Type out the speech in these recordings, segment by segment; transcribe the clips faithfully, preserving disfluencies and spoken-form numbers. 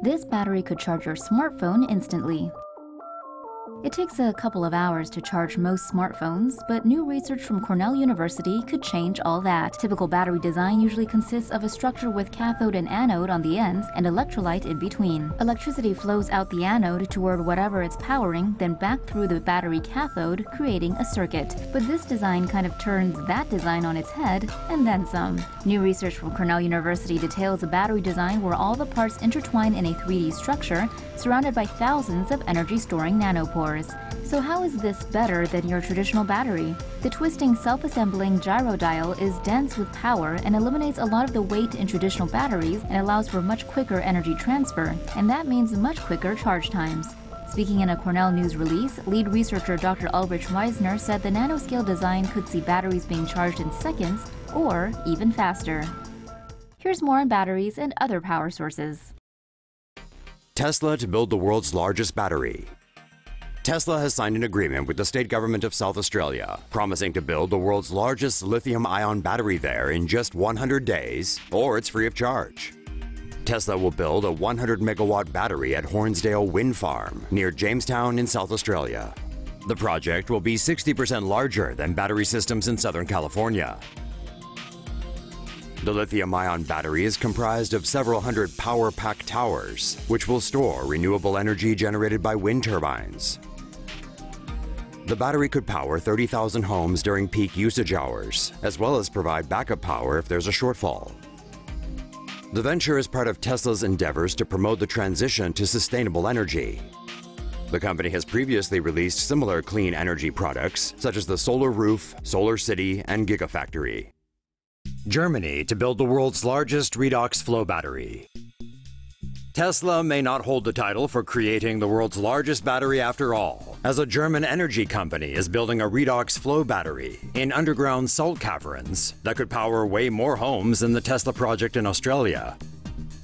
This battery could charge your smartphone instantly. It takes a couple of hours to charge most smartphones, but new research from Cornell University could change all that. Typical battery design usually consists of a structure with cathode and anode on the ends and electrolyte in between. Electricity flows out the anode toward whatever it's powering, then back through the battery cathode, creating a circuit. But this design kind of turns that design on its head, and then some. New research from Cornell University details a battery design where all the parts intertwine in a three D structure surrounded by thousands of energy-storing nanopores. So how is this better than your traditional battery? The twisting, self-assembling gyrodial is dense with power and eliminates a lot of the weight in traditional batteries and allows for much quicker energy transfer, and that means much quicker charge times. Speaking in a Cornell News release, lead researcher Doctor Ulrich Meisner said the nanoscale design could see batteries being charged in seconds or even faster. Here's more on batteries and other power sources. Tesla to build the world's largest battery. Tesla has signed an agreement with the state government of South Australia, promising to build the world's largest lithium-ion battery there in just one hundred days, or it's free of charge. Tesla will build a one hundred megawatt battery at Hornsdale Wind Farm near Jamestown in South Australia. The project will be sixty percent larger than battery systems in Southern California. The lithium-ion battery is comprised of several hundred power pack towers, which will store renewable energy generated by wind turbines. The battery could power thirty thousand homes during peak usage hours, as well as provide backup power if there's a shortfall. The venture is part of Tesla's endeavors to promote the transition to sustainable energy. The company has previously released similar clean energy products, such as the Solar Roof, SolarCity, and Gigafactory. Germany to build the world's largest redox flow battery. Tesla may not hold the title for creating the world's largest battery after all, as a German energy company is building a redox flow battery in underground salt caverns that could power way more homes than the Tesla project in Australia.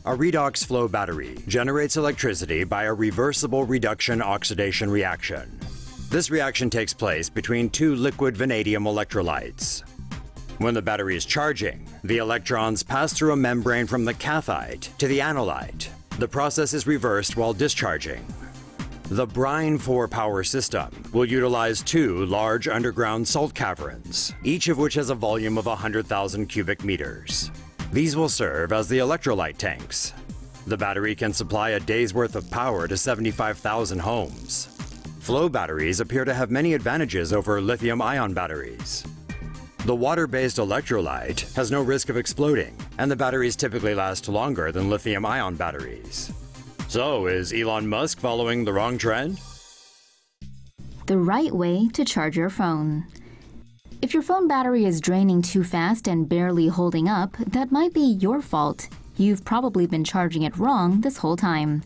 A redox flow battery generates electricity by a reversible reduction-oxidation reaction. This reaction takes place between two liquid vanadium electrolytes. When the battery is charging, the electrons pass through a membrane from the cathode to the anolyte. The process is reversed while discharging. The Brine four power system will utilize two large underground salt caverns, each of which has a volume of one hundred thousand cubic meters. These will serve as the electrolyte tanks. The battery can supply a day's worth of power to seventy-five thousand homes. Flow batteries appear to have many advantages over lithium-ion batteries. The water-based electrolyte has no risk of exploding, and the batteries typically last longer than lithium-ion batteries. So, is Elon Musk following the wrong trend? The right way to charge your phone. If your phone battery is draining too fast and barely holding up, that might be your fault. You've probably been charging it wrong this whole time.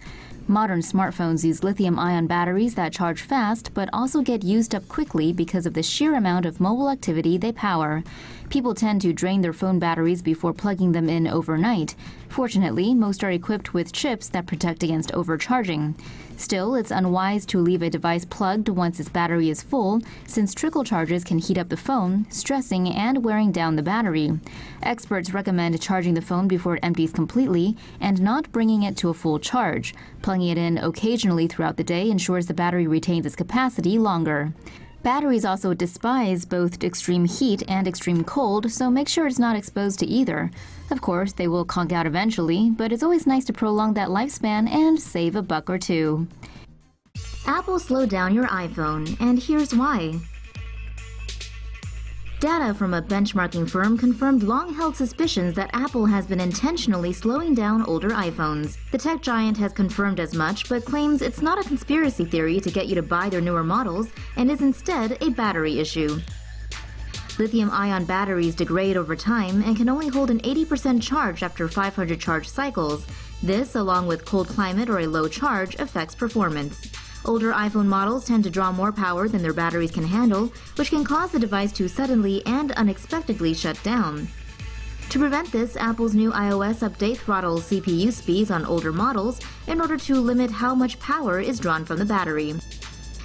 Modern smartphones use lithium-ion batteries that charge fast but also get used up quickly because of the sheer amount of mobile activity they power. People tend to drain their phone batteries before plugging them in overnight. Fortunately, most are equipped with chips that protect against overcharging. Still, it's unwise to leave a device plugged once its battery is full, since trickle charges can heat up the phone, stressing and wearing down the battery. Experts recommend charging the phone before it empties completely and not bringing it to a full charge. Plugging it in occasionally throughout the day ensures the battery retains its capacity longer. Batteries also despise both extreme heat and extreme cold, so make sure it's not exposed to either. Of course, they will conk out eventually, but it's always nice to prolong that lifespan and save a buck or two. Apple slowed down your iPhone, and here's why. Data from a benchmarking firm confirmed long-held suspicions that Apple has been intentionally slowing down older iPhones. The tech giant has confirmed as much, but claims it's not a conspiracy theory to get you to buy their newer models and is instead a battery issue. Lithium-ion batteries degrade over time and can only hold an eighty percent charge after five hundred charge cycles. This, along with cold climate or a low charge, affects performance. Older iPhone models tend to draw more power than their batteries can handle, which can cause the device to suddenly and unexpectedly shut down. To prevent this, Apple's new iOS update throttles C P U speeds on older models in order to limit how much power is drawn from the battery.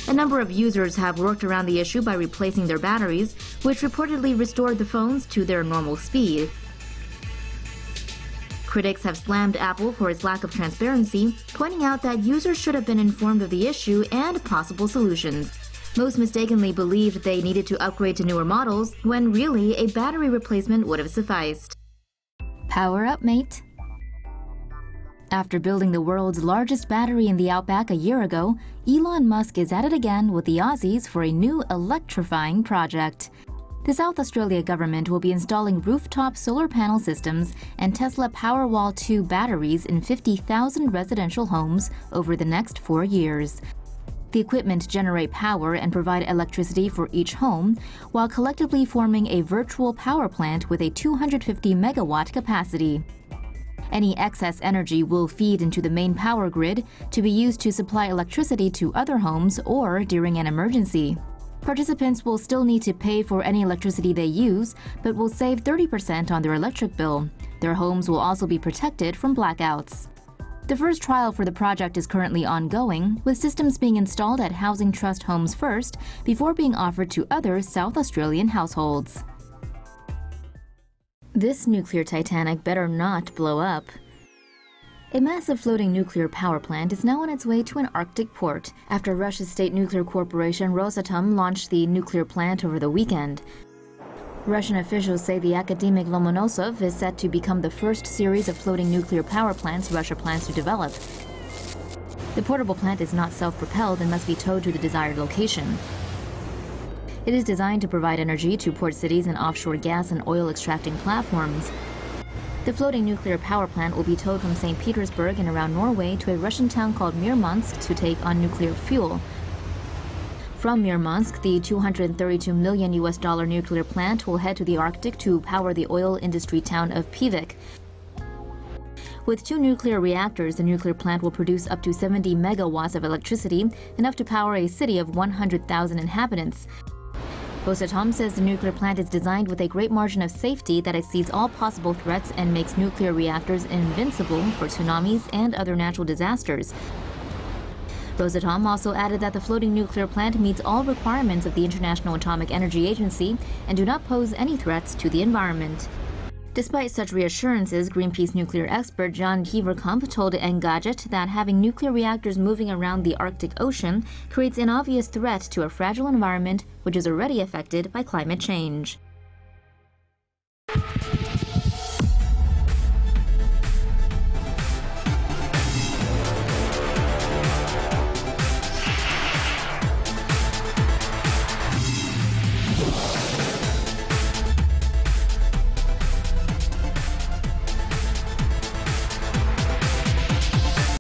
A number of users have worked around the issue by replacing their batteries, which reportedly restored the phones to their normal speed. Critics have slammed Apple for its lack of transparency, pointing out that users should have been informed of the issue and possible solutions. Most mistakenly believed they needed to upgrade to newer models, when really a battery replacement would have sufficed. Power up, mate. After building the world's largest battery in the outback a year ago, Elon Musk is at it again with the Aussies for a new electrifying project. The South Australia government will be installing rooftop solar panel systems and Tesla Powerwall two batteries in fifty thousand residential homes over the next four years. The equipment generate power and provide electricity for each home, while collectively forming a virtual power plant with a two hundred fifty megawatt capacity. Any excess energy will feed into the main power grid to be used to supply electricity to other homes or during an emergency. Participants will still need to pay for any electricity they use, but will save thirty percent on their electric bill. Their homes will also be protected from blackouts. The first trial for the project is currently ongoing, with systems being installed at Housing Trust homes first, before being offered to other South Australian households. This nuclear Titanic better not blow up. A massive floating nuclear power plant is now on its way to an Arctic port after Russia's state nuclear corporation Rosatom launched the nuclear plant over the weekend. Russian officials say the Akademik Lomonosov is set to become the first series of floating nuclear power plants Russia plans to develop. The portable plant is not self-propelled and must be towed to the desired location. It is designed to provide energy to port cities and offshore gas and oil extracting platforms. The floating nuclear power plant will be towed from Saint Petersburg and around Norway to a Russian town called Murmansk to take on nuclear fuel. From Murmansk, the two hundred thirty-two million U S dollar nuclear plant will head to the Arctic to power the oil industry town of Pevek. With two nuclear reactors, the nuclear plant will produce up to seventy megawatts of electricity, enough to power a city of one hundred thousand inhabitants. Rosatom says the nuclear plant is designed with a great margin of safety that exceeds all possible threats and makes nuclear reactors invincible for tsunamis and other natural disasters. Rosatom also added that the floating nuclear plant meets all requirements of the International Atomic Energy Agency and do not pose any threats to the environment. Despite such reassurances, Greenpeace nuclear expert John Heaverkamp told Engadget that having nuclear reactors moving around the Arctic Ocean creates an obvious threat to a fragile environment, which is already affected by climate change.